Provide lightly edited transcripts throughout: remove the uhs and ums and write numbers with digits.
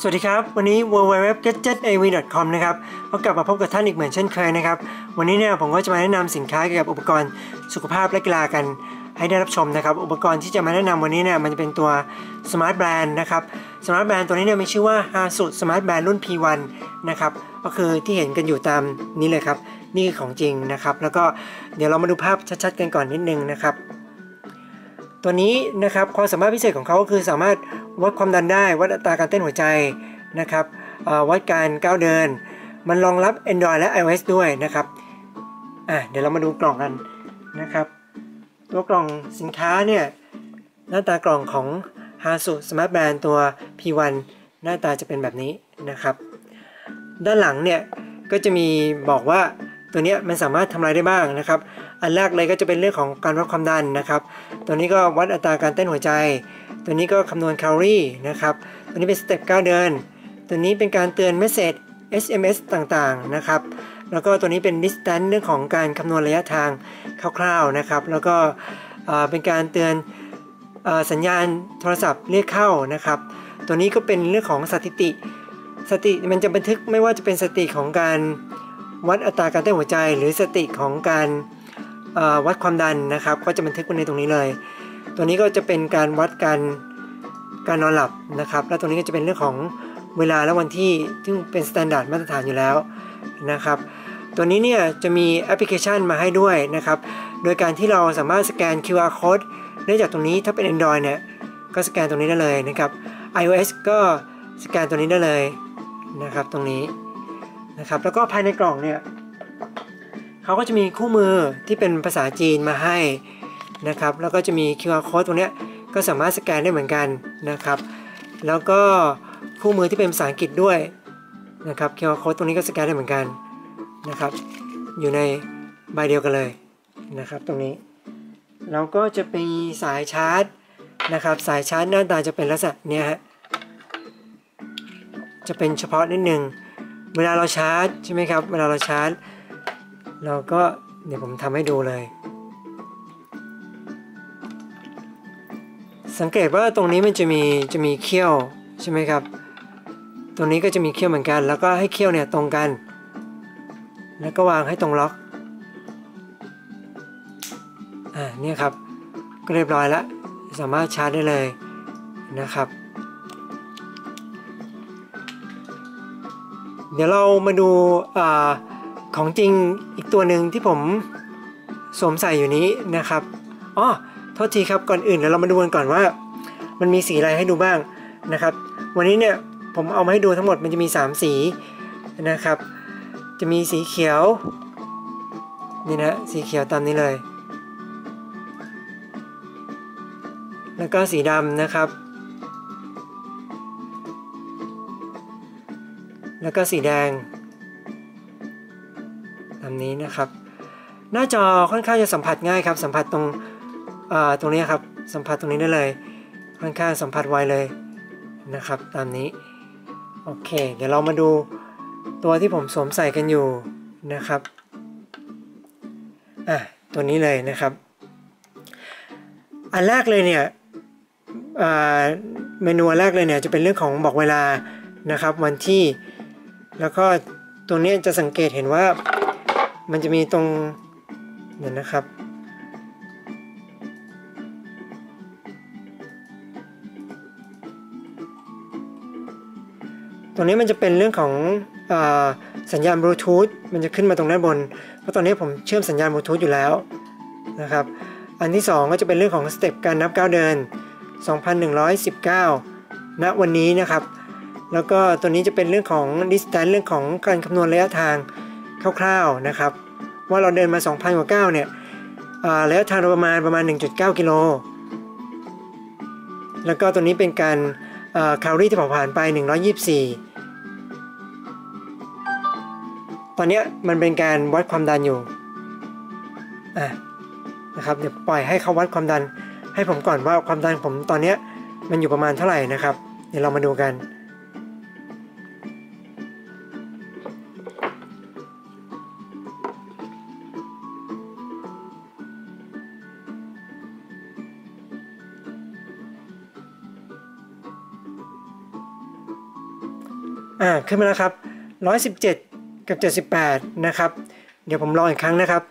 สวัสดีครับวันนี้ www.gadgetav.com นะครับก็กลับมาพบกับท่านอีกเหมือนเช่นเคยนะครับวันนี้เนี่ยผมก็จะมาแนะนำสินค้าเกี่ยวกับอุปกรณ์สุขภาพและกีฬากันให้ได้รับชมนะครับอุปกรณ์ที่จะมาแนะนำวันนี้เนี่ยมันจะเป็นตัว Smart Band นะครับ Smart Band ตัวนี้เนี่ยมีชื่อว่า Hasu Smart Band รุ่น P1 นะครับก็คือที่เห็นกันอยู่ตามนี้เลยครับนี่ของจริงนะครับแล้วก็เดี๋ยวเรามาดูภาพชัดๆกันก่อนนิดนึงนะครับตัวนี้นะครับความสามารถพิเศษของเขาก็คือสามารถวัดความดันได้วัดอัตราการเต้นหัวใจนะครับวัดการก้าวเดินมันรองรับ Android และ iOS ด้วยนะครับเดี๋ยวเรามาดูกล่องกันนะครับตัวกล่องสินค้าเนี่ยหน้าตากล่องของ Hasu Smart Band ตัว P1 หน้าตาจะเป็นแบบนี้นะครับด้านหลังเนี่ยก็จะมีบอกว่าตัวนี้มันสามารถทำอะไรได้บ้างนะครับอันแรกเลยก็จะเป็นเรื่องของการวัดความดันนะครับตัวนี้ก็วัดอัตราการเต้นหัวใจตัวนี้ก็คำนวณแคลอรี่นะครับตัวนี้เป็นสเต็ปก้าวเดินตัวนี้เป็นการเตือนเมสเสจ SMS ต่างๆนะครับแล้วก็ตัวนี้เป็น distance เรื่องของการคำนวณระยะทางคร่าวๆนะครับแล้วก็เป็นการเตือนสัญญาณโทรศัพท์เรียกเข้านะครับตัวนี้ก็เป็นเรื่องของสถิติมันจะบันทึกไม่ว่าจะเป็นสถิติของการวัดอัตราการเต้นหัวใจหรือสถิติของการวัดความดันนะครับก็จะบันทึกไว้ในตรงนี้เลยตัวนี้ก็จะเป็นการวัดการนอนหลับนะครับและตัวนี้ก็จะเป็นเรื่องของเวลาและวันที่ซึ่งเป็นมาตรฐานอยู่แล้วนะครับตัวนี้เนี่ยจะมีแอปพลิเคชันมาให้ด้วยนะครับโดยการที่เราสามารถสแกน QR code ได้จากตรงนี้ถ้าเป็น Android เนี่ยก็สแกนตรงนี้ได้เลยนะครับ iOS ก็สแกนตัวนี้ได้เลยนะครับตรงนี้นะครับแล้วก็ภายในกล่องเนี่ยเขาก็จะมีคู่มือที่เป็นภาษาจีนมาให้นะครับแล้วก็จะมี QR code ตรงนี้ก็สามารถสแกนได้เหมือนกันนะครับแล้วก็คู่มือที่เป็นภาษาอังกฤษด้วยนะครับ QR code ตรงนี้ก็สแกนได้เหมือนกันนะครับอยู่ในใบเดียวกันเลยนะครับตรงนี้แล้วก็จะเป็นสายชาร์จนะครับสายชาร์จหน้าตาจะเป็นลักษณะเนี้ยฮะจะเป็นเฉพาะนิดนึงเวลาเราชาร์จใช่ไหมครับเวลาเราชาร์จเราก็เดี๋ยวผมทำให้ดูเลยสังเกตว่าตรงนี้มันจะมีเขี้ยวใช่ไหมครับตรงนี้ก็จะมีเขี้ยวเหมือนกันแล้วก็ให้เขี้ยวเนี่ยตรงกันแล้วก็วางให้ตรงล็อกเนี่ยครับก็เรียบร้อยแล้วสามารถชาร์จได้เลยนะครับเดี๋ยวเรามาดูของจริงอีกตัวหนึ่งที่ผมสวมใส่อยู่นี้นะครับโทษทีครับก่อนอื่นเดี๋ยวเรามาดูกันก่อนว่ามันมีสีอะไรให้ดูบ้างนะครับวันนี้เนี่ยผมเอามาให้ดูทั้งหมดมันจะมี3สีนะครับจะมีสีเขียวนี่นะสีเขียวตามนี้เลยแล้วก็สีดำนะครับแล้วก็สีแดงตามนี้นะครับหน้าจอค่อนข้างจะสัมผัสง่ายครับสัมผัสตรงนี้ครับสัมผัสตรงนี้ได้เลยค่อนข้างสัมผัสไวเลยนะครับตามนี้โอเคเดี๋ยวเรามาดูตัวที่ผมสวมใส่กันอยู่นะครับตัวนี้เลยนะครับอันแรกเลยเนี่ยเมนูแรกเลยเนี่ยจะเป็นเรื่องของบอกเวลานะครับวันที่แล้วก็ตัวนี้จะสังเกตเห็นว่ามันจะมีตรงนี่นะครับตรงนี้มันจะเป็นเรื่องของสัญญาณบลูทูธมันจะขึ้นมาตรงด้านบนเพราะตอนนี้ผมเชื่อมสัญญาณบลูทูธอยู่แล้วนะครับอันที่2ก็จะเป็นเรื่องของสเต็ปการนับก้าวเดิน 2,119 ณวันนี้นะครับแล้วก็ตัวนี้จะเป็นเรื่องของ distance เรื่องของการคำนวณระยะทางคร่าวๆนะครับว่าเราเดินมา 2,000 กว่าก้าวเนี่ยระยะทางประมาณ 1.9 กิโลแล้วก็ตัวนี้เป็นการแคลอรี่ที่เผาผ่านไป124ตอนนี้มันเป็นการวัดความดันอยู่นะครับเดี๋ยวปล่อยให้เขาวัดความดันให้ผมก่อนว่าความดันผมตอนนี้มันอยู่ประมาณเท่าไหร่นะครับเดี๋ยวเรามาดูกัน ขึ้นมาแล้วครับ117กับ78นะครับเดี๋ยวผมลองอีกครั้งนะครับ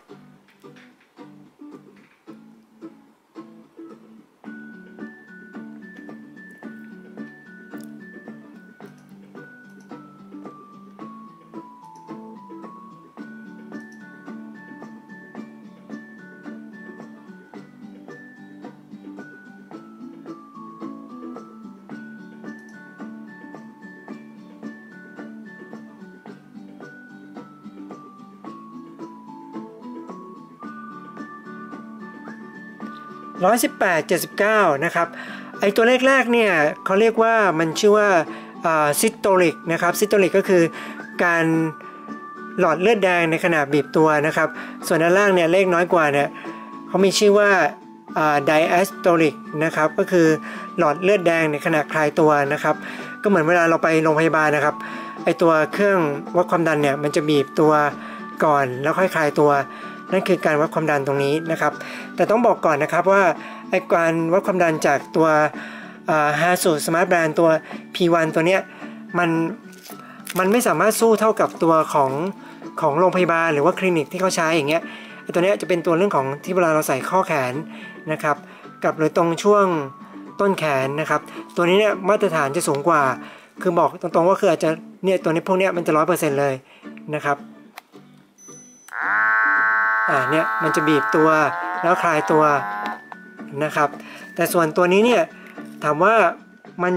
118 79นะครับไอตัวเลขแรกเนี่ยเขาเรียกว่ามันชื่อว่าซิสโตลิกนะครับซิสโตลิกก็คือการหลอดเลือดแดงในขณะบีบตัวนะครับส่วนด้านล่างเนี่ยเลขน้อยกว่าเนี่ยเขามีชื่อว่าไดแอสโตลิกนะครับก็คือหลอดเลือดแดงในขณะคลายตัวนะครับก็เหมือนเวลาเราไปโรงพยาบาลนะครับไอตัวเครื่องวัดความดันเนี่ยมันจะบีบตัวก่อนแล้วค่อยคลายตัวนั่นคือการวัดความดันตรงนี้นะครับแต่ต้องบอกก่อนนะครับว่าไอ้การวัดความดันจากตัวHasu Smart Band ตัว P1 ตัวเนี้ยมันไม่สามารถสู้เท่ากับตัวของโรงพยาบาลหรือว่าคลินิกที่เขาใช้อย่างเงี้ยตัวเนี้ยจะเป็นตัวเรื่องของที่เวลาเราใส่ข้อแขนนะครับกับโดยตรงช่วงต้นแขนนะครับตัวนี้เนี่ยมาตรฐานจะสูงกว่าคือบอกตรงๆว่าคืออาจจะเนี่ยตัวนี้พวกเนี้ยมันจะ 100% เลยนะครับเนี่ยมันจะบีบตัวแล้วคลายตัวนะครับแต่ส่วนตัวนี้เนี่ยถามว่ามัน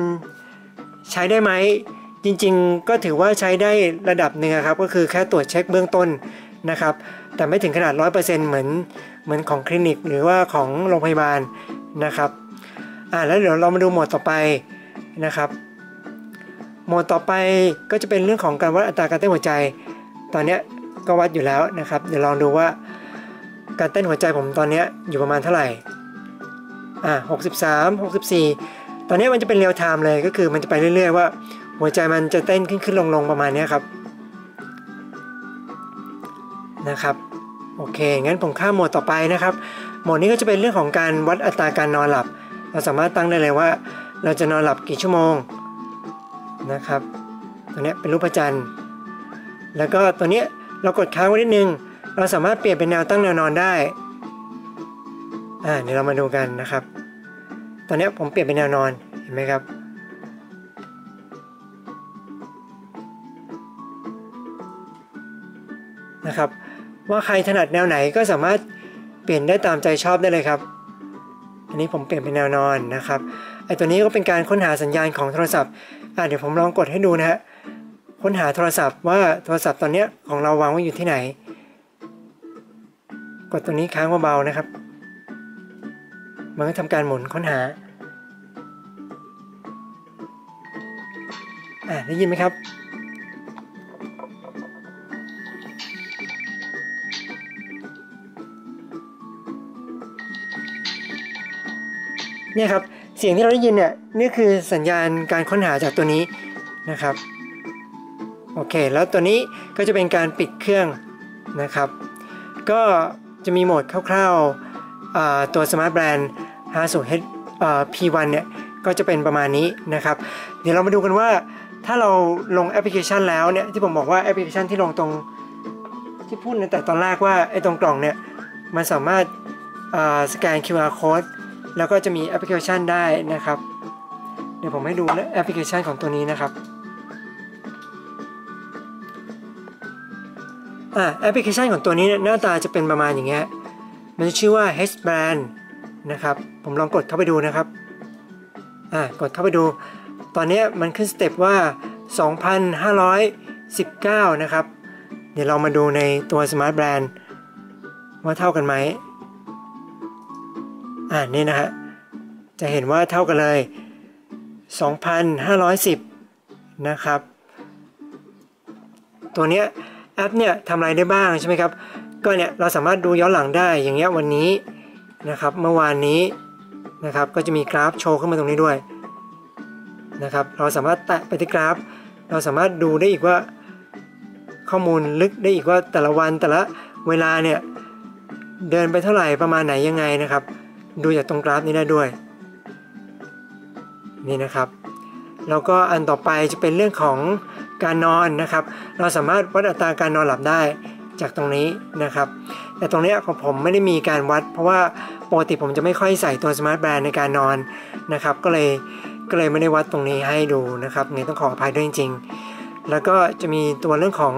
ใช้ได้ไหมจริงๆก็ถือว่าใช้ได้ระดับหนึ่งครับก็คือแค่ตรวจเช็คเบื้องต้นนะครับแต่ไม่ถึงขนาด 100% เหมือนของคลินิกหรือว่าของโรงพยาบาลนะครับแล้วเดี๋ยวเรามาดูโหมดต่อไปนะครับโหมดต่อไปก็จะเป็นเรื่องของการวัดอัตราการเต้นหัวใจตอนเนี้ยก็วัดอยู่แล้วนะครับเดี๋ยวลองดูว่าการเต้นหัวใจผมตอนนี้อยู่ประมาณเท่าไหร่63 64ตอนนี้มันจะเป็นเรียลไทม์เลยก็คือมันจะไปเรื่อยๆว่าหัวใจมันจะเต้นขึ้นลงประมาณนี้ครับนะครับโอเคงั้นผมข้ามโหมดต่อไปนะครับโหมดนี้ก็จะเป็นเรื่องของการวัดอัตราการนอนหลับเราสามารถตั้งได้เลยว่าเราจะนอนหลับกี่ชั่วโมงนะครับตัวนี้เป็นรูปพระจันทร์แล้วก็ตัวนี้เรากดค้างไว้นิดนึงเราสามารถเปลี่ยนเป็นแนวตั้งแนวนอนได้เดี๋ยวเรามาดูกันนะครับตอนนี้ผมเปลี่ยนเป็นแนวนอนเห็นไหมครับนะครับว่าใครถนัดแนวไหนก็สามารถเปลี่ยนได้ตามใจชอบได้เลยครับอันนี้ผมเปลี่ยนเป็นแนวนอนนะครับไอตัวนี้ก็เป็นการค้นหาสัญญาณของโทรศัพท์เดี๋ยวผมลองกดให้ดูนะฮะค้นหาโทรศัพท์ว่าโทรศัพท์ตอนนี้ของเราวางไว้อยู่ที่ไหนกดตัวนี้ค้างเบาๆนะครับมันก็ทำการหมุนค้นหาได้ยินไหมครับเนี่ยครับเสียงที่เราได้ยินเนี่ยนี่คือสัญญาณการค้นหาจากตัวนี้นะครับโอเคแล้วตัวนี้ก็จะเป็นการปิดเครื่องนะครับก็จะมีโหมดคร่าวๆตัว Smart Band Hasu P1 เนี่ยก็จะเป็นประมาณนี้นะครับเดี๋ยวเรามาดูกันว่าถ้าเราลงแอปพลิเคชันแล้วเนี่ยที่ผมบอกว่าแอปพลิเคชันที่ลงตรงที่พูดในแต่ตอนแรกว่าไอ้ตรงกล่องเนี่ยมันสามารถสแกน QR Code แล้วก็จะมีแอปพลิเคชันได้นะครับเดี๋ยวผมให้ดูนะแอปพลิเคชันของตัวนี้นะครับแอปพลิเคชันของตัวนี้หน้าตาจะเป็นประมาณอย่างเงี้ยมันชื่อว่า H Band นะครับผมลองกดเข้าไปดูนะครับกดเข้าไปดูตอนนี้มันขึ้นสเต็ปว่า 2,519 นะครับเดี๋ยวเรามาดูในตัว Smart Band ว่าเท่ากันไหมนี่นะฮะจะเห็นว่าเท่ากันเลย 2,510 นะครับตัวเนี้ยแอปเนี่ยทำอะไรได้บ้างใช่ไหมครับก็เนี่ยเราสามารถดูย้อนหลังได้อย่างเงี้ยวันนี้นะครับเมื่อวานนี้นะครับก็จะมีกราฟโชว์ขึ้นมาตรงนี้ด้วยนะครับเราสามารถแตะไปที่กราฟเราสามารถดูได้อีกว่าข้อมูลลึกได้อีกว่าแต่ละวันแต่ละเวลาเนี่ยเดินไปเท่าไหร่ประมาณไหนยังไงนะครับดูจากตรงกราฟนี้ได้ด้วยนี่นะครับแล้วก็อันต่อไปจะเป็นเรื่องของ การนอนนะครับเราสามารถวัดอัตราการนอนหลับได้จากตรงนี้นะครับแต่ตรงนี้ของผมไม่ได้มีการวัดเพราะว่าปกติผมจะไม่ค่อยใส่ตัวสมาร์ทแบนด์ในการนอนนะครับก็เลยไม่ได้วัดตรงนี้ให้ดูนะครับไงต้องขออภัยด้วยจริงๆแล้วก็จะมีตัวเรื่องของ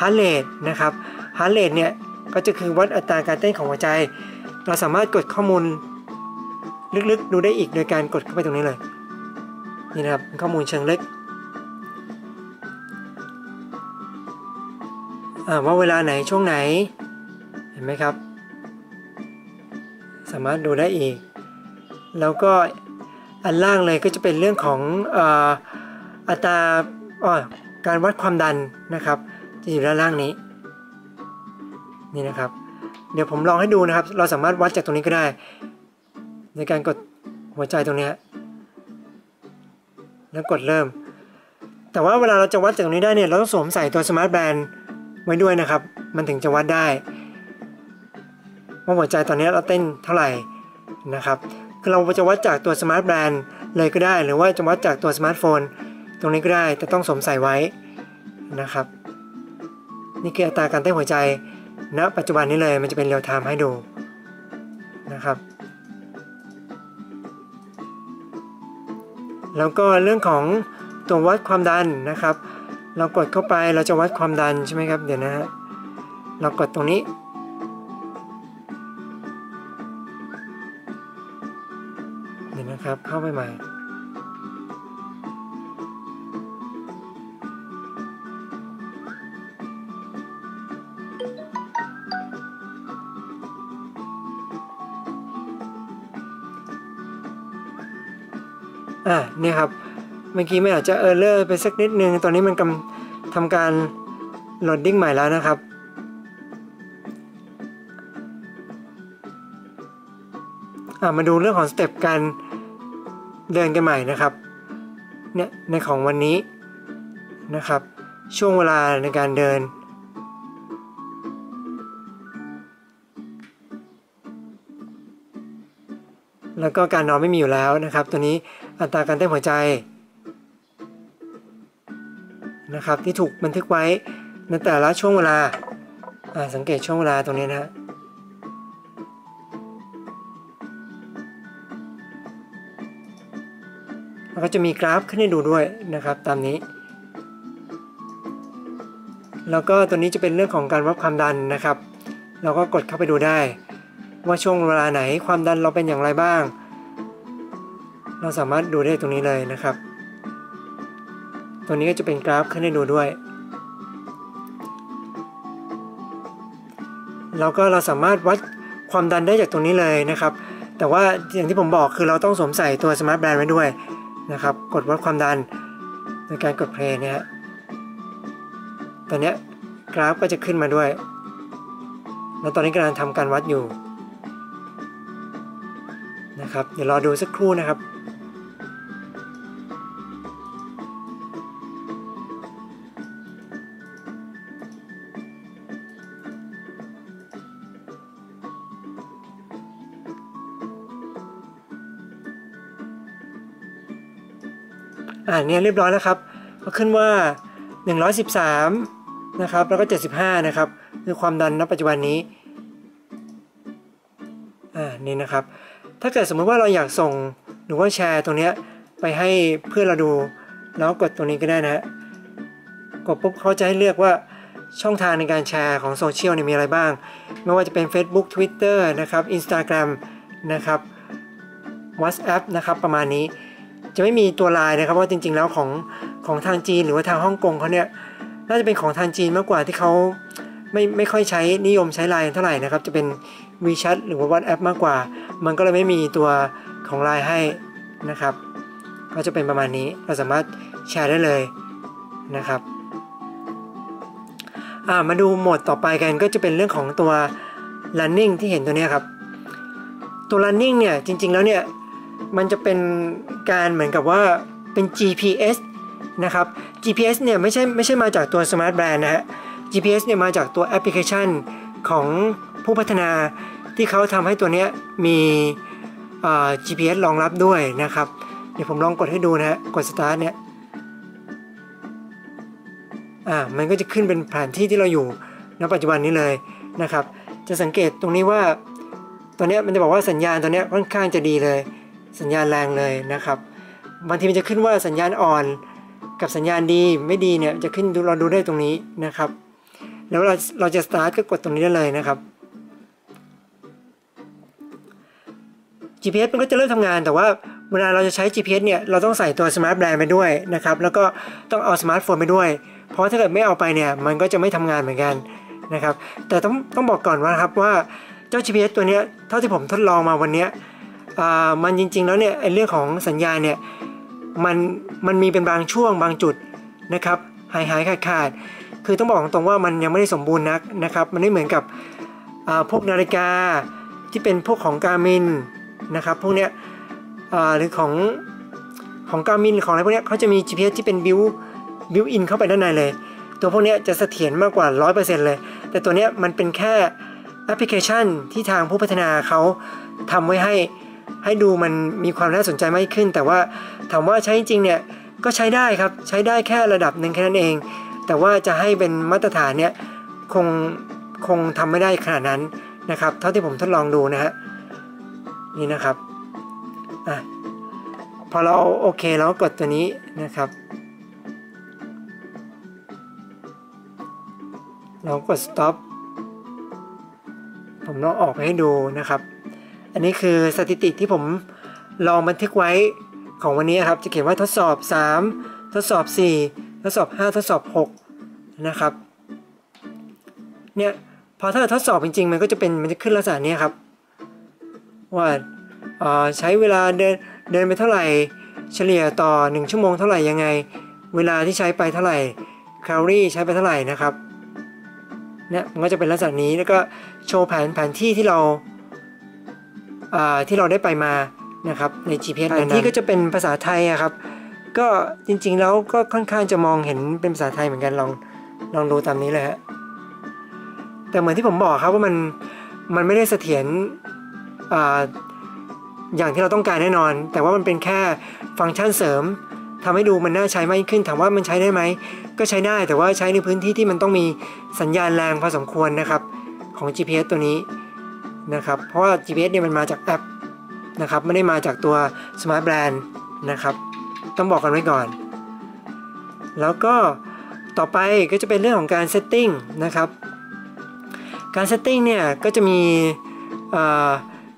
ฮาร์ทเรทนะครับฮาร์ทเรทเนี่ยก็จะคือวัดอัตราการเต้นของหัวใจเราสามารถกดข้อมูลลึกๆดูได้อีกโดยการกดเข้าไปตรงนี้เลยนี่นะครับข้อมูลเชิงลึกว่าเวลาไหนช่วงไหนเห็นไหมครับสามารถดูได้อีกแล้วก็อันล่างเลยก็จะเป็นเรื่องของอัตราการวัดความดันนะครับจะอยู่ด้านล่างนี้นี่นะครับเดี๋ยวผมลองให้ดูนะครับเราสามารถวัดจากตรงนี้ก็ได้ในการกดหัวใจตรงนี้แล้วกดเริ่มแต่ว่าเวลาเราจะวัดจากตรงนี้ได้เนี่ยเราต้องสวมใส่ตัวสมาร์ทแบนด์ไว้ด้วยนะครับมันถึงจะวัดได้ว่าหัวใจตอนนี้เราเต้นเท่าไหร่นะครับคือเราจะวัดจากตัวสมาร์ทแบนด์เลยก็ได้หรือว่าจะวัดจากตัวสมาร์ทโฟนตรงนี้ก็ได้แต่ต้องสวมใส่ไว้นะครับนี่คืออัตราการเต้นหัวใจณปัจจุบันนี้เลยมันจะเป็นเรียลไทม์ให้ดูนะครับแล้วก็เรื่องของตัววัดความดันนะครับเรากดเข้าไปเราจะวัดความดันใช่ไหมครับเดี๋ยวนะฮะเรากดตรงนี้เดี๋ยวนะครับเข้าไปใหม่นี่ครับเมื่อกี้ไม่อาจจะเออร์เลอร์ไปสักนิดนึงตอนนี้มันกำลังทำการโหลดดิ้งใหม่แล้วนะครับมาดูเรื่องของสเต็ปการเดินกันใหม่นะครับเนี่ยในของวันนี้นะครับช่วงเวลาในการเดินแล้วก็การนอนไม่มีอยู่แล้วนะครับตัวนี้อัตราการเต้นหัวใจนะครับที่ถูกบันทึกไว้ในแต่ละช่วงเวลาสังเกตช่วงเวลาตรงนี้นะแล้วก็จะมีกราฟขึ้นให้ดูด้วยนะครับตามนี้แล้วก็ตัวนี้จะเป็นเรื่องของการวัดความดันนะครับเราก็กดเข้าไปดูได้ว่าช่วงเวลาไหนความดันเราเป็นอย่างไรบ้างเราสามารถดูได้ตรงนี้เลยนะครับตัวนี้ก็จะเป็นกราฟขึ้นให้ดูด้วยแล้วก็เราสามารถวัดความดันได้จากตรงนี้เลยนะครับแต่ว่าอย่างที่ผมบอกคือเราต้องสวมใส่ตัวสมาร์ทแบนด์ไว้ด้วยนะครับกดวัดความดันโดยการกดเพลย์เนี่ยตอนนี้กราฟก็จะขึ้นมาด้วยแล้วตอนนี้กำลังทำการวัดอยู่นะครับเดี๋ยวรอดูสักครู่นะครับเนี่ยเรียบร้อยแล้วครับก็ขึ้นว่า113นะครับแล้วก็75นะครับคือความดันณปัจจุบันนี้นี่นะครับถ้าเกิดสมมุติว่าเราอยากส่งหรือว่าแชร์ตรงนี้ไปให้เพื่อนเราดูแล้วกดตรงนี้ก็ได้นะฮะกดปุ๊บเขาจะให้เลือกว่าช่องทางในการแชร์ของโซเชียลเนี่ยมีอะไรบ้างไม่ว่าจะเป็น Facebook Twitter นะครับ Instagram นะครับ WhatsApp นะครับประมาณนี้จะไม่มีตัวไลน์นะครับว่าจริงๆแล้วของทางจีนหรือว่าทางฮ่องกงเขาเนี่ยน่าจะเป็นของทางจีนมากกว่าที่เขาไม่ค่อยใช้นิยมใช้ไลน์เท่าไหร่นะครับจะเป็น WeChat หรือว่า WhatsApp มากกว่ามันก็เลยไม่มีตัวของไลน์ให้นะครับก็จะเป็นประมาณนี้เราสามารถแชร์ได้เลยนะครับมาดูโหมดต่อไปกันก็จะเป็นเรื่องของตัว running ที่เห็นตัวนี้ครับตัว running เนี่ยจริงๆแล้วเนี่ยมันจะเป็นการเหมือนกับว่าเป็น GPS นะครับ GPS เนี่ยไม่ใช่มาจากตัวสมาร์ทแบนด์นะฮะ GPS เนี่ยมาจากตัวแอปพลิเคชันของผู้พัฒนาที่เขาทำให้ตัวนี้มีGPS รองรับด้วยนะครับเดี๋ยวผมลองกดให้ดูนะฮะกด Start เนี่ย มันก็จะขึ้นเป็นแผนที่ที่เราอยู่ณปัจจุบันนี้เลยนะครับจะสังเกตตรงนี้ว่าตอนนี้มันจะบอกว่าสัญญาณตอนนี้ค่อนข้างจะดีเลยสัญญาณแรงเลยนะครับบางทีมันจะขึ้นว่าสัญญาณอ่อนกับสัญญาณดีไม่ดีเนี่ยจะขึ้นเราดูได้ตรงนี้นะครับแล้วเราจะ start ก็กดตรงนี้ได้เลยนะครับ GPS มันก็จะเริ่มทำงานแต่ว่าเวลาเราจะใช้ GPS เนี่ยเราต้องใส่ตัว Smart Band ไปด้วยนะครับแล้วก็ต้องเอาสมาร์ทโฟนไปด้วยเพราะถ้าเกิดไม่เอาไปเนี่ยมันก็จะไม่ทำงานเหมือนกันนะครับแต่ต้องบอกก่อนว่าครับว่าเจ้า GPS ตัวนี้เท่าที่ผมทดลองมาวันนี้มันจริงๆแล้วเนี่ยเรื่องของสัญญาณเนี่ยมันมีเป็นบางช่วงบางจุดนะครับหายขาดคือต้องบอกตรงว่ามันยังไม่ได้สมบูรณ์นักนะครับมันไม่เหมือนกับพวกนาฬิกาที่เป็นพวกของGarminนะครับพวกเนี้ยหรือของGarminของอะไรพวกเนี้ยเขาจะมี GPS ที่เป็นบิวอินเข้าไปด้านในเลยตัวพวกเนี้ยจะเสถียรมากกว่า 100% เลยแต่ตัวเนี้ยมันเป็นแค่แอปพลิเคชันที่ทางผู้พัฒนาเขาทำไว้ให้ดูมันมีความน่าสนใจมากขึ้นแต่ว่าถามว่าใช้จริงเนี่ยก็ใช้ได้ครับใช้ได้แค่ระดับหนึ่งแค่นั้นเองแต่ว่าจะให้เป็นมาตรฐานเนี่ยคงทำไม่ได้ขนาดนั้นนะครับเท่าที่ผมทดลองดูนะฮะนี่นะครับพอเราโอเคแล้วกดตัวนี้นะครับเรากด stop ผมลองออกไปให้ดูนะครับอันนี้คือสถิติที่ผมลองบันทึกไว้ของวันนี้ครับจะเขียนว่าทดสอบ3ทดสอบ4ทดสอบ5ทดสอบ6นะครับเนี่ยพอถ้าทดสอบจริงๆมันก็จะเป็นมันจะขึ้นลักษณะนี้ครับว่าใช้เวลาเดินไปเท่าไหร่เฉลี่ยต่อ1ชั่วโมงเท่าไหร่ยังไงเวลาที่ใช้ไปเท่าไหร่แคลอรี่ใช้ไปเท่าไหร่นะครับเนี่ยมันก็จะเป็นลักษณะนี้แล้วก็โชว์แผนที่ที่เราได้ไปมานะครับใน GPS แผนที่ก็จะเป็นภาษาไทยครับก็จริงๆแล้วก็ค่อนข้างจะมองเห็นเป็นภาษาไทยเหมือนกันลองดูตามนี้เลยฮะแต่เหมือนที่ผมบอกครับว่ามันไม่ได้เสถียรอย่างที่เราต้องการแน่นอนแต่ว่ามันเป็นแค่ฟังก์ชันเสริมทำให้ดูมันน่าใช้มากขึ้นถามว่ามันใช้ได้ไหมก็ใช้ได้แต่ว่าใช้ในพื้นที่ที่มันต้องมีสัญญาณแรงพอสมควรนะครับของ GPS ตัวนี้นะครับเพราะว่า GPS เนี่ยมันมาจากแอปนะครับไม่ได้มาจากตัว Smart Band นะครับต้องบอกกันไว้ก่อนแล้วก็ต่อไปก็จะเป็นเรื่องของการ setting นะครับการ setting เนี่ยก็จะมี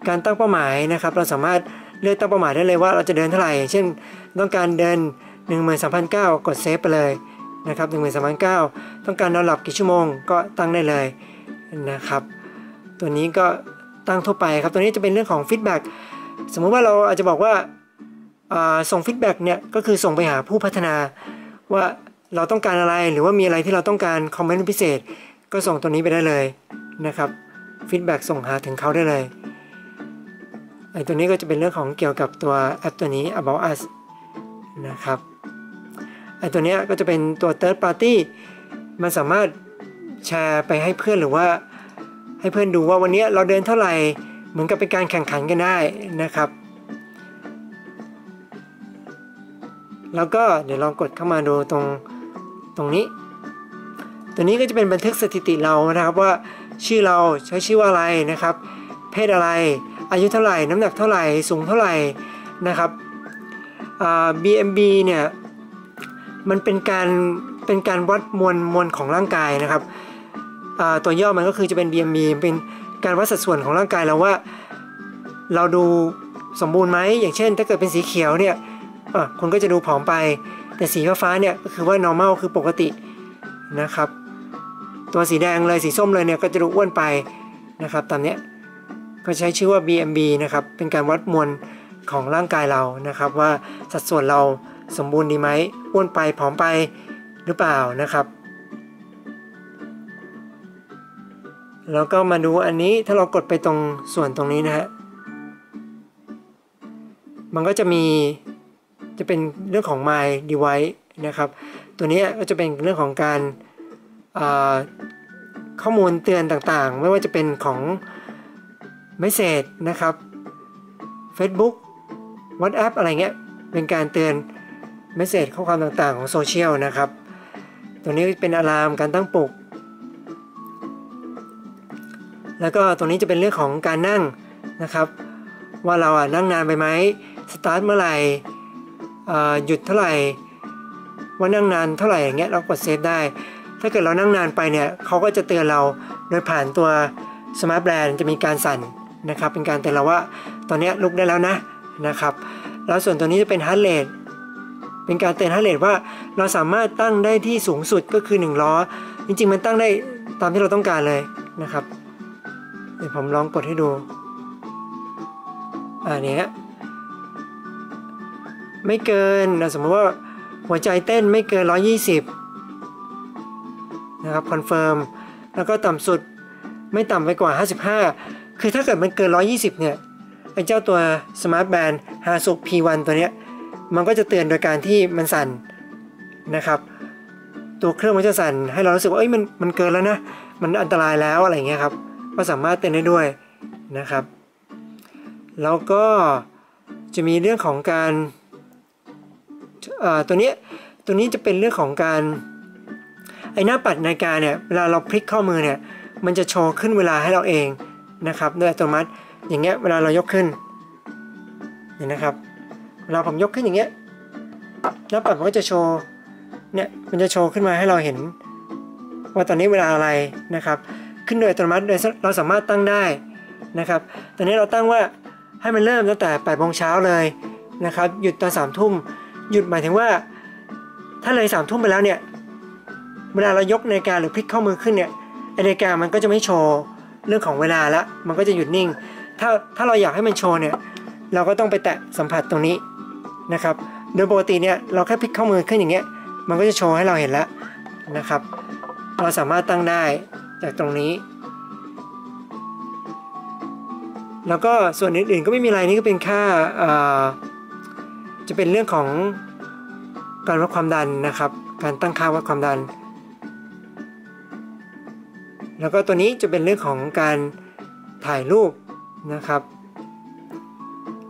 การตั้งเป้าหมายนะครับเราสามารถเลือกตั้งเป้าหมายได้เลยว่าเราจะเดินเท่าไหร่เช่นต้องการเดิน 13,900 กดเซฟไปเลยนะครับ 13,900 ต้องการนอนหลับกี่ชั่วโมงก็ตั้งได้เลยนะครับตัวนี้ก็ตั้งทั่วไปครับตัวนี้จะเป็นเรื่องของฟีดแบ็กสมมุติว่าเราอาจจะบอกว่าส่งฟีดแบ็กเนี่ยก็คือส่งไปหาผู้พัฒนาว่าเราต้องการอะไรหรือว่ามีอะไรที่เราต้องการคอมเมนต์พิเศษก็ส่งตัวนี้ไปได้เลยนะครับฟีดแบ็กส่งหาถึงเขาได้เลยไอ้ตัวนี้ก็จะเป็นเรื่องของเกี่ยวกับตัวแอปตัวนี้ About Us นะครับไอ้ตัวนี้ก็จะเป็นตัว Third Party มันสามารถแชร์ไปให้เพื่อนหรือว่าให้เพื่อนดูว่าวันนี้เราเดินเท่าไหร่เหมือนกับเป็นการแข่งขันกันได้นะครับแล้วก็เดี๋ยวลองกดเข้ามาดูตรงนี้ตัวนี้ก็จะเป็นบันทึกสถิติเรานะครับว่าชื่อเราใช้ชื่อว่าอะไรนะครับเพศอะไรอายุเท่าไหร่น้ำหนักเท่าไหร่สูงเท่าไหร่นะครับBMB เนี่ยมันเป็นการวัดมวลของร่างกายนะครับตัวย่อมันก็คือจะเป็น BMB เป็นการวัดสัดส่วนของร่างกายเราว่าเราดูสมบูรณ์ไหมอย่างเช่นถ้าเกิดเป็นสีเขียวเนี่ยคนก็จะดูผอมไปแต่สีฟ้าเนี่ยก็คือว่า normal คือปกตินะครับตัวสีแดงเลยสีส้มเลยเนี่ยก็จะดูอ้วนไปนะครับตามเนี้ยก็ใช้ชื่อว่า BMB นะครับเป็นการวัดมวลของร่างกายเรานะครับว่าสัดส่วนเราสมบูรณ์ดีไหมอ้วนไปผอมไปหรือเปล่านะครับแล้วก็มาดูอันนี้ถ้าเรากดไปตรงส่วนตรงนี้นะฮะมันก็จะมีจะเป็นเรื่องของ My Device นะครับตัวนี้ก็จะเป็นเรื่องของการข้อมูลเตือนต่างๆไม่ว่าจะเป็นของ Message นะครับ Facebook WhatsApp อะไรเงี้ยเป็นการเตือน Message ข้อความต่างๆของโซเชียลนะครับ ตรงนี้เป็นอะลามการตั้งปลุกแล้วก็ตรงนี้จะเป็นเรื่องของการนั่งนะครับว่าเรานั่งนานไปไหมสตาร์ทเมื่อไหร่หยุดเท่าไหร่ว่านั่งนานเท่าไหร่อย่างเงี้ยเรากดเซฟได้ถ้าเกิดเรานั่งนานไปเนี่ยเขาก็จะเตือนเราโดยผ่านตัวสมาร์ทแบนด์จะมีการสั่นนะครับเป็นการเตือนเราว่าตอนนี้ลุกได้แล้วนะครับแล้วส่วนตัวนี้จะเป็นฮาร์ทเรทเป็นการเตือนฮาร์ทเรทว่าเราสามารถตั้งได้ที่สูงสุดก็คือ1ล้อจริงๆมันตั้งได้ตามที่เราต้องการเลยนะครับเดี๋ยวผมลองกดให้ดูเนี้ยไม่เกินสมมติว่าหัวใจเต้นไม่เกิน120นะครับคอนเฟิร์มแล้วก็ต่ำสุดไม่ต่ำไปกว่า55คือถ้าเกิดมันเกิน120เนี่ยไอ้เจ้าตัวสมาร์ทแบนด์ Hasuk P1 ตัวเนี้ยมันก็จะเตือนโดยการที่มันสั่นนะครับตัวเครื่องมันจะสั่นให้เรารู้สึกว่าเอ้ยมันเกินแล้วนะมันอันตรายแล้วอะไรเงี้ยครับก็สามารถเตือนได้ด้วยนะครับแล้วก็จะมีเรื่องของการตัวนี้จะเป็นเรื่องของการไอ้หน้าปัดนาฬิกาเนี่ยเวลาเราพลิกข้อมือเนี่ยมันจะโชว์ขึ้นเวลาให้เราเองนะครับด้วยอัตโนมัติอย่างเงี้ยเวลาเรายกขึ้นเห็นนะครับเวลาผมยกขึ้นอย่างเงี้ยหน้าปัดมันก็จะโชว์เนี่ยมันจะโชว์ขึ้นมาให้เราเห็นว่าตอนนี้เวลาอะไรนะครับขึ้นโดยอัตโนมัติโดยเราสามารถตั้งได้นะครับตอนนี้เราตั้งว่าให้มันเริ่มตั้งแต่8 โมงเช้าเลยนะครับหยุดตอน3 ทุ่มหยุดหมายถึงว่าถ้าเลย3 ทุ่มไปแล้วเนี่ยเวลาเรายกนาฬิกาหรือพลิกข้อมือขึ้นเนี่ยนาฬิกามันก็จะไม่โชว์เรื่องของเวลาละมันก็จะหยุดนิ่งถ้าเราอยากให้มันโชว์เนี่ยเราก็ต้องไปแตะสัมผัสตรงนี้นะครับโดยปกติเนี่ยเราแค่พลิกข้อมือขึ้นอย่างเงี้ยมันก็จะโชว์ให้เราเห็นแล้วนะครับเราสามารถตั้งได้จากตรงนี้แล้วก็ส่วนอื่นๆก็ไม่มีอะไรนี่ก็เป็นค่าจะเป็นเรื่องของการวัดความดันนะครับการตั้งค่าวัดความดันแล้วก็ตัวนี้จะเป็นเรื่องของการถ่ายรูปนะครับ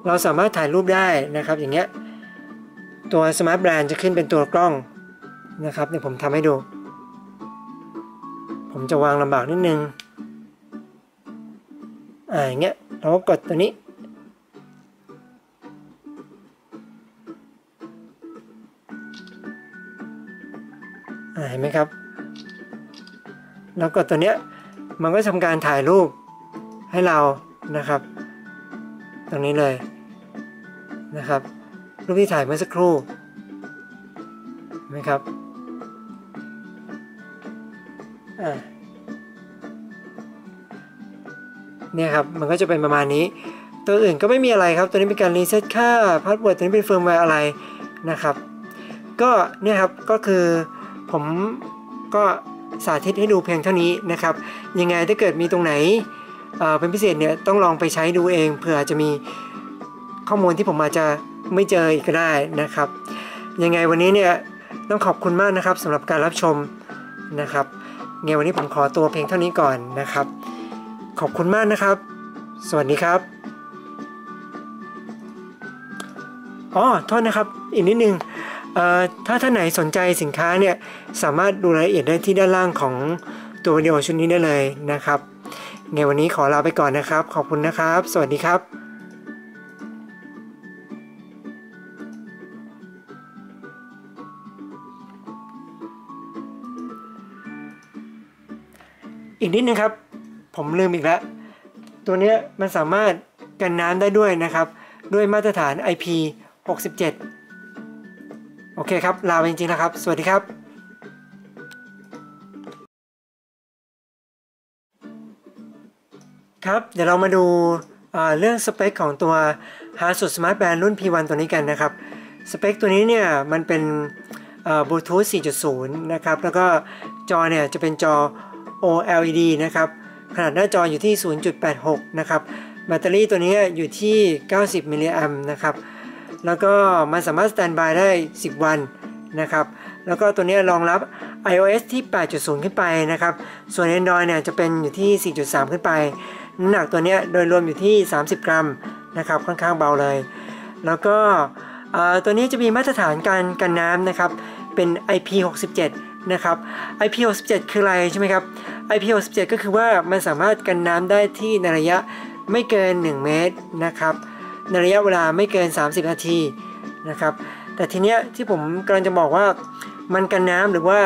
เราสามารถถ่ายรูปได้นะครับอย่างเงี้ยตัวสมาร์ทแบนด์จะขึ้นเป็นตัวกล้องนะครับเดี๋ยวผมทำให้ดูผมจะวางลำบากนิดนึงอย่างเงี้ยเราก็กดตัวนี้เห็นไหมครับแล้วกดตัวเนี้ยมันก็ทำการถ่ายรูปให้เรานะครับตรงนี้เลยนะครับรูปที่ถ่ายเมื่อสักครู่เห็นไหมครับเนี่ยครับมันก็จะเป็นประมาณนี้ตัวอื่นก็ไม่มีอะไรครับตัวนี้เป็นการรีเซ็ตค่าพาสเวิร์ดตัวนี้เป็นเฟิร์มแวร์อะไรนะครับก็เนี่ยครับก็คือผมก็สาธิตให้ดูเพียงเท่านี้นะครับยังไงถ้าเกิดมีตรงไหนเป็นพิเศษเนี่ยต้องลองไปใช้ดูเองเผื่อจะมีข้อมูลที่ผมอาจจะไม่เจออีกก็ได้นะครับยังไงวันนี้เนี่ยต้องขอบคุณมากนะครับสำหรับการรับชมนะครับยังไงวันนี้ผมขอตัวเพียงเท่านี้ก่อนนะครับขอบคุณมากนะครับสวัสดีครับโทษนะครับอีกนิดนึงถ้าท่านไหนสนใจสินค้าเนี่ยสามารถดูรายละเอียดได้ที่ด้านล่างของตัววิดีโอชุดนี้ได้เลยนะครับในวันนี้ขอลาไปก่อนนะครับขอบคุณนะครับสวัสดีครับอีกนิดนึงครับผมลืมอีกแล้วตัวนี้มันสามารถกันน้ำได้ด้วยนะครับด้วยมาตรฐาน IP67 โอเคครับลาไปจริงๆนะครับสวัสดีครับครับเดี๋ยวเรามาดูเรื่องสเปคของตัว Hasuk Smart Band รุ่น P1 ตัวนี้กันนะครับสเปคตัวนี้เนี่ยมันเป็นBluetooth 4.0 นะครับแล้วก็จอเนี่ยจะเป็นจอ OLED นะครับขนาดหน้าจออยู่ที่ 0.86 นะครับแบตเตอรี่ตัวนี้อยู่ที่90 มิลลิแอมป์นะครับแล้วก็มันสามารถสแตนด์บายได้10 วันนะครับแล้วก็ตัวนี้รองรับ iOS ที่ 8.0 ขึ้นไปนะครับส่วน Android เนี่ยจะเป็นอยู่ที่ 4.3 ขึ้นไปน้ำหนักตัวนี้โดยรวมอยู่ที่ 30 กรัมนะครับค่อนข้างเบาเลยแล้วก็ตัวนี้จะมีมาตรฐานการกันน้ำนะครับเป็น IP67 นะครับ IP67 คืออะไรใช่ไหมครับ IP67 ก็คือว่ามันสามารถกันน้ำได้ที่ในระยะไม่เกิน1เมตรนะครับในระยะเวลาไม่เกิน30นาทีนะครับแต่ทีเนี้ยที่ผมกำลังจะบอกว่ามันกันน้ำหรือว่า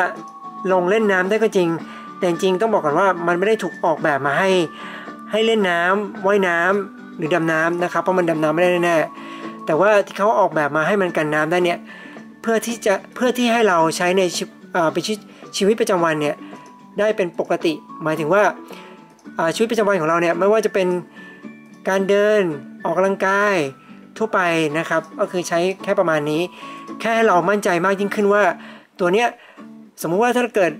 ลงเล่นน้ำได้ก็จริงแต่จริงต้องบอกก่อนว่ามันไม่ได้ถูกออกแบบมาให้เล่นน้ำว่ายน้ำหรือดำน้ำนะครับเพราะมันดำน้ำไม่ได้แน่แต่ว่าที่เขาออกแบบมาให้มันกันน้ำได้เนี่ยเพื่อที่ให้เราใช้ในชีวิตประจำวันเนี่ยได้เป็นปกติหมายถึงว่าชีวิตประจำวันของเราเนี่ยไม่ว่าจะเป็นการเดินออกกำลังกายทั่วไปนะครับก็คือใช้แค่ประมาณนี้แค่ให้เรามั่นใจมากยิ่งขึ้นว่าตัวเนี้ยสมมุติว่าถ้าเกิด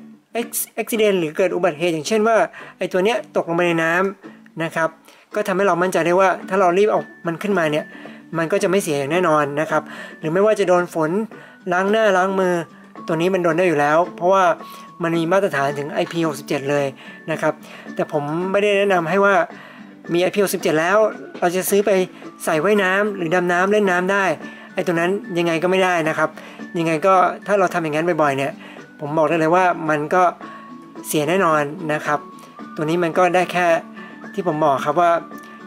accident หรือเกิดอุบัติเหตุอย่างเช่นว่าไอ้ตัวเนี้ยตกลงไปในน้ำนะครับก็ทำให้เรามั่นใจได้ว่าถ้าเรารีบเอามันขึ้นมาเนี่ยมันก็จะไม่เสียอย่างแน่นอนนะครับหรือไม่ว่าจะโดนฝนล้างหน้าล้างมือตัวนี้มันโดนได้อยู่แล้วเพราะว่ามันมีมาตรฐานถึง IP67 เลยนะครับแต่ผมไม่ได้แนะนำให้ว่ามี IP67 แล้วเราจะซื้อไปใส่ไว้น้ำหรือดำน้ำเล่นน้ำได้ไอ้ตัวนั้นยังไงก็ไม่ได้นะครับยังไงก็ถ้าเราทำอย่างนั้นบ่อยๆเนี่ยผมบอกได้เลยว่ามันก็เสียแน่นอนนะครับตัวนี้มันก็ได้แค่ที่ผมบอกครับว่า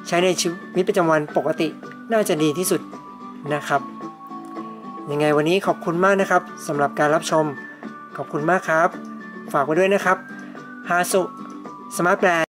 ใช้ในชีวิตประจำวันปกติน่าจะดีที่สุดนะครับยังไงวันนี้ขอบคุณมากนะครับสำหรับการรับชมขอบคุณมากครับฝากไว้ด้วยนะครับฮาสุสมาร์ทแบรนด์